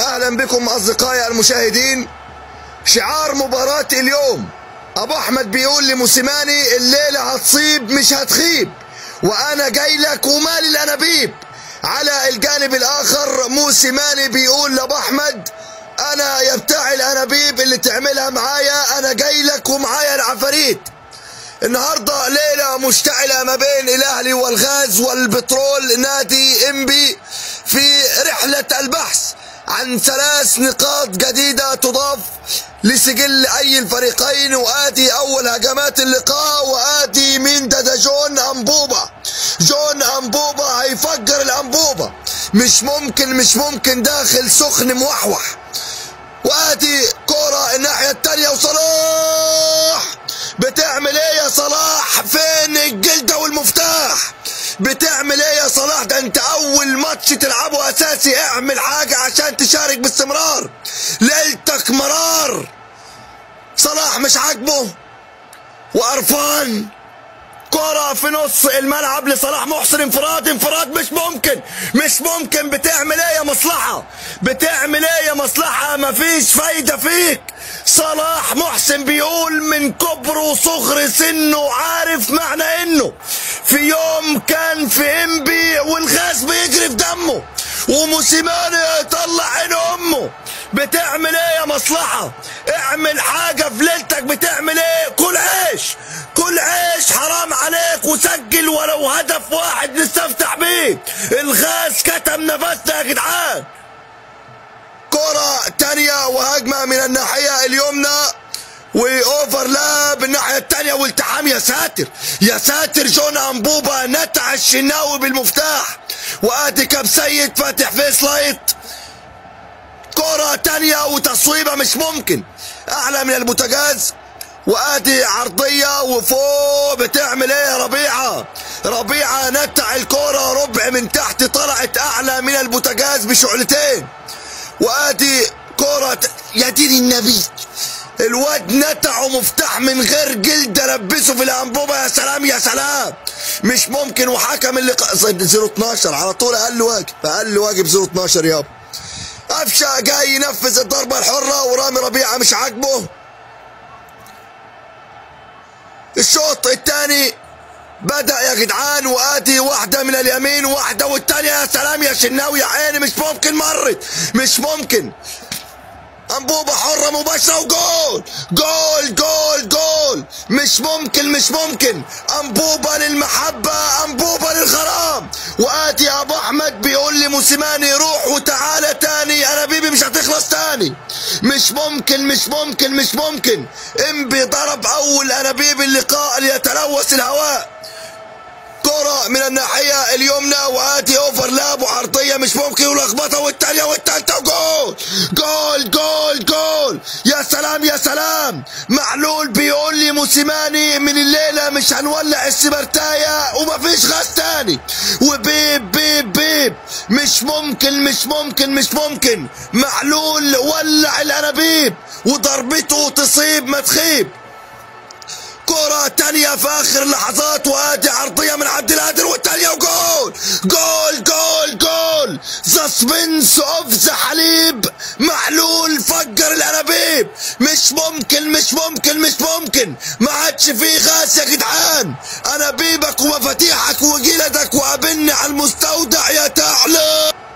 اهلا بكم اصدقائي المشاهدين. شعار مباراة اليوم ابو احمد بيقول لموسيماني الليله هتصيب مش هتخيب وانا جاي لك ومالي الانابيب. على الجانب الاخر موسيماني بيقول لابو احمد انا يا بتاع الانابيب اللي تعملها معايا انا جاي لك ومعايا العفاريت. النهارده ليله مشتعله ما بين الاهلي والغاز والبترول نادي انبي في رحله البحث عن 3 نقاط جديده تضاف لسجل اي الفريقين، وادي اول هجمات اللقاء وادي مين ده جون انبوبه. جون انبوبه هيفجر الانبوبه، مش ممكن داخل سخن موحوح. وادي كرة الناحيه الثانيه وصلاح بتعمل ايه يا صلاح؟ فين الجلده والمفتاح؟ بتعمل ايه يا صلاح؟ ده انت اول ماتش تلعبه اساسي، اعمل حاجه عشان تشارك باستمرار. ليلتك مرار. صلاح مش عاجبه وقرفان. كرة في نص الملعب لصلاح محسن، انفراد مش ممكن. بتعمل ايه يا مصلحه؟ مفيش فايده فيك. صلاح محسن بيقول من كبره وصغر سنه عارف معنى انه في يوم كان في انبي والغاز بيجري في دمه وموسيماني يطلع عين امه. بتعمل ايه يا مصلحه؟ اعمل حاجه في ليلتك. بتعمل ايه؟ كل عيش حرام عليك، وسجل ولو هدف واحد نستفتح بيه. الغاز كتم نفسنا يا جدعان. كرة تانية وهجمة من الناحية اليمنى واوفرلاب الناحية التانية والتحام. يا ساتر جون انبوبة نتع الشناوي بالمفتاح. وادي كاب سيد فاتح فيس لايت. كرة تانية وتصويبة مش ممكن. اعلى من البوتاجاز وادي عرضيه وفوق. بتعمل ايه يا ربيعه؟ ربيعه نتع الكوره ربع من تحت، طلعت اعلى من البوتاجاز بشعلتين. وادي كوره يا دين النبي الواد نتع ومفتاح من غير جلده، لبسه في الانبوبه. يا سلام مش ممكن. وحكم اللقاء 0-12 على طول. اقل واجب 0-12 يابا. قفشه جاي ينفذ الضربه الحره ورامي ربيعه مش عاجبه. الشوط الثاني بدأ يا جدعان، وادي واحدة من اليمين واحدة والثانية. يا سلام يا شناوي يا عيني، مش ممكن مرت. انبوبة حرة مباشرة وجول جول جول جول. مش ممكن. انبوبة للمحبة، انبوبة للغرام. وادي يا ابو احمد بيقول لي موسيماني روح وتعالى تاني، انا بيبي مش هتخلص تاني. مش ممكن. انبي ضرب اول انابيب اللقاء ليتلوث الهواء. كرة من الناحية اليمنى وادي اوفرلاب وعرضية مش ممكن ولخبطة والتانية والتالتة وجول جول جول جول. يا سلام. معلول بيقول لي موسيماني من الليلة مش هنولع السبرتاية ومفيش غاز تاني. وبيب بيب بيب مش ممكن. معلول ولع الانابيب وضربته تصيب ما تخيب. كرة تانية في آخر لحظات وادي عرضية من عبد القادر والتانية وجول جول جول جول. سسبنس اوف ذا حليب. معلول فجر الأنابيب. مش ممكن. ما عادش فيه غاز يا جدعان. أنابيبك ومفاتيحك وجلدك وقابلني على المستودع يا تعلم.